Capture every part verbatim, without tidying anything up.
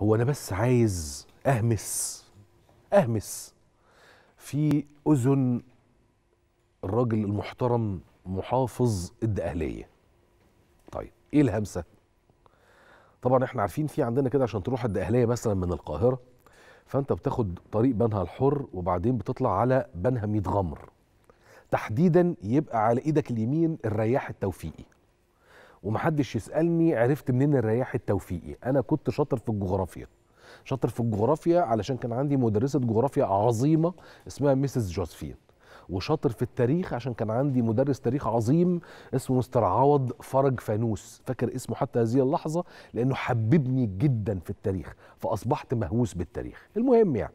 هو أنا بس عايز أهمس أهمس في أذن الراجل المحترم محافظ الدقهلية. طيب إيه الهمسة؟ طبعا إحنا عارفين في عندنا كده عشان تروح الدقهلية مثلا من القاهرة فأنت بتاخد طريق بنها الحر وبعدين بتطلع على بنها ميت غمر، تحديدا يبقى على إيدك اليمين الرياح التوفيقي. ومحدش يسألني عرفت منين الرياح التوفيقي، أنا كنت شاطر في الجغرافيا شاطر في الجغرافيا علشان كان عندي مدرسة جغرافيا عظيمة اسمها ميسز جوزفين، وشاطر في التاريخ عشان كان عندي مدرس تاريخ عظيم اسمه مستر عوض فرج فانوس، فاكر اسمه حتى هذه اللحظة لأنه حببني جدا في التاريخ فأصبحت مهووس بالتاريخ. المهم يعني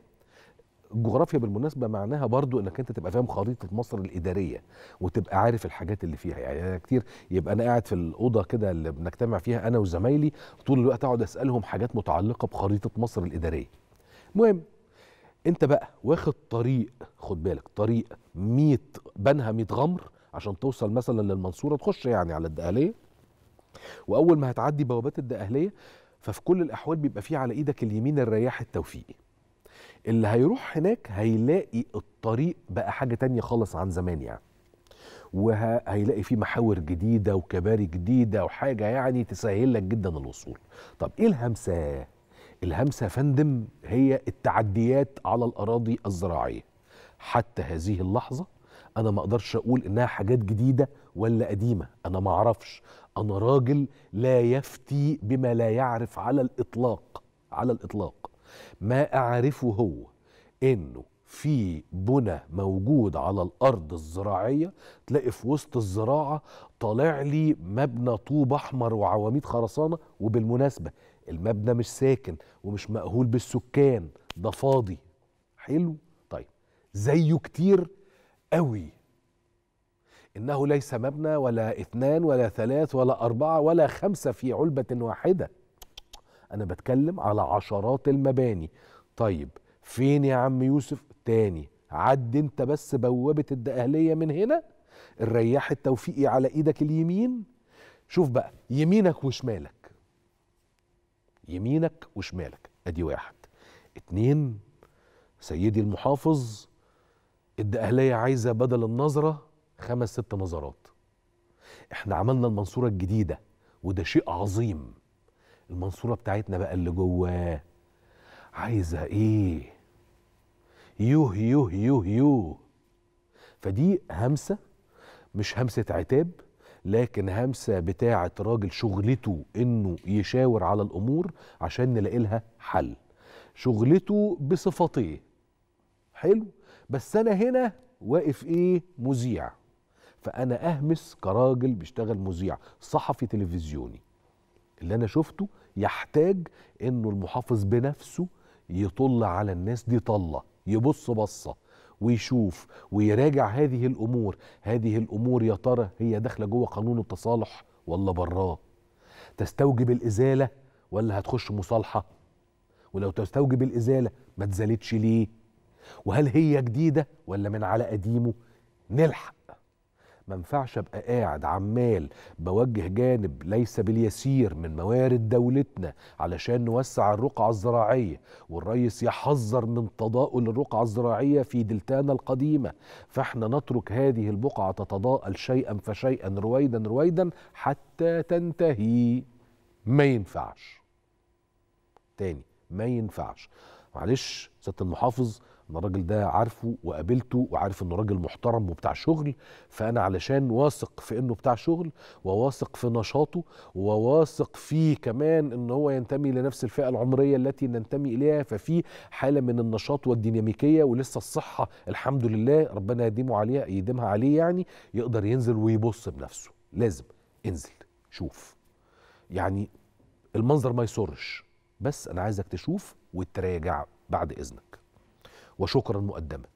الجغرافيا بالمناسبة معناها برضو انك انت تبقى فاهم خريطة مصر الإدارية وتبقى عارف الحاجات اللي فيها. يعني كتير يبقى انا قاعد في الأوضة كده اللي بنجتمع فيها انا وزمايلي طول الوقت اقعد اسألهم حاجات متعلقة بخريطة مصر الإدارية. المهم انت بقى واخد طريق، خد بالك، طريق مية بنها ميت غمر عشان توصل مثلا للمنصورة، تخش يعني على الدقهلية، واول ما هتعدي بوابات الدقهلية ففي كل الاحوال بيبقى فيه على ايدك اليمين الرياح التوفيقي. اللي هيروح هناك هيلاقي الطريق بقى حاجة تانية خالص عن زمان يعني، وهيلاقي فيه محاور جديدة وكباري جديدة وحاجة يعني تسهل لك جدا الوصول. طب ايه الهمسة؟ الهمسة يا فندم هي التعديات على الأراضي الزراعية. حتى هذه اللحظة أنا ما أقدرش أقول إنها حاجات جديدة ولا قديمة، أنا ما أعرفش، أنا راجل لا يفتي بما لا يعرف على الإطلاق على الإطلاق. ما أعرفه هو إنه في بنى موجود على الأرض الزراعية، تلاقي في وسط الزراعة طالع لي مبنى طوب أحمر وعواميد خرسانة، وبالمناسبة المبنى مش ساكن ومش مأهول بالسكان، ده فاضي. حلو؟ طيب زيه كتير قوي، إنه ليس مبنى ولا اثنان ولا ثلاث ولا أربعة ولا خمسة في علبة واحدة، أنا بتكلم على عشرات المباني. طيب فين يا عم يوسف؟ تاني عد انت بس بوابة الدقهلية من هنا، الرياح التوفيقي على ايدك اليمين، شوف بقى يمينك وشمالك يمينك وشمالك، ادي واحد اتنين. سيدي المحافظ، الدقهلية عايزة بدل النظرة خمس ست نظرات. احنا عملنا المنصورة الجديدة وده شيء عظيم، المنصورة بتاعتنا بقى اللي جواه عايزة ايه؟ يوه يوه يوه يوه. فدي همسة، مش همسة عتاب، لكن همسة بتاعة راجل شغلته انه يشاور على الامور عشان نلاقي لها حل، شغلته بصفتيه. حلو؟ بس انا هنا واقف ايه؟ مذيع، فانا اهمس كراجل بيشتغل مذيع صحفي تلفزيوني. اللي انا شفته يحتاج انه المحافظ بنفسه يطل على الناس دي طلة، يبص بصة ويشوف ويراجع هذه الامور، هذه الامور يا ترى هي داخله جوه قانون التصالح ولا براه؟ تستوجب الازاله ولا هتخش مصالحه؟ ولو تستوجب الازاله ما اتزالتش ليه؟ وهل هي جديده ولا من على قديمه؟ نلحق، ما ينفعش ابقى قاعد عمال بوجه جانب ليس باليسير من موارد دولتنا علشان نوسع الرقعه الزراعيه، والرئيس يحذر من تضاؤل الرقعه الزراعيه في دلتانا القديمه، فاحنا نترك هذه البقعه تتضاءل شيئا فشيئا رويدا رويدا حتى تنتهي. ما ينفعش. تاني ما ينفعش. معلش سياده المحافظ، أنا الراجل ده عارفه وقابلته وعارف إنه راجل محترم وبتاع شغل، فأنا علشان واثق في إنه بتاع شغل وواثق في نشاطه وواثق فيه كمان إن هو ينتمي لنفس الفئة العمرية التي ننتمي إليها، ففي حالة من النشاط والديناميكية ولسه الصحة الحمد لله ربنا يديمه عليها يديمها عليه يعني، يقدر ينزل ويبص بنفسه. لازم انزل شوف، يعني المنظر ما يسرش، بس أنا عايزك تشوف وتراجع بعد إذنك. وشكرا مقدما.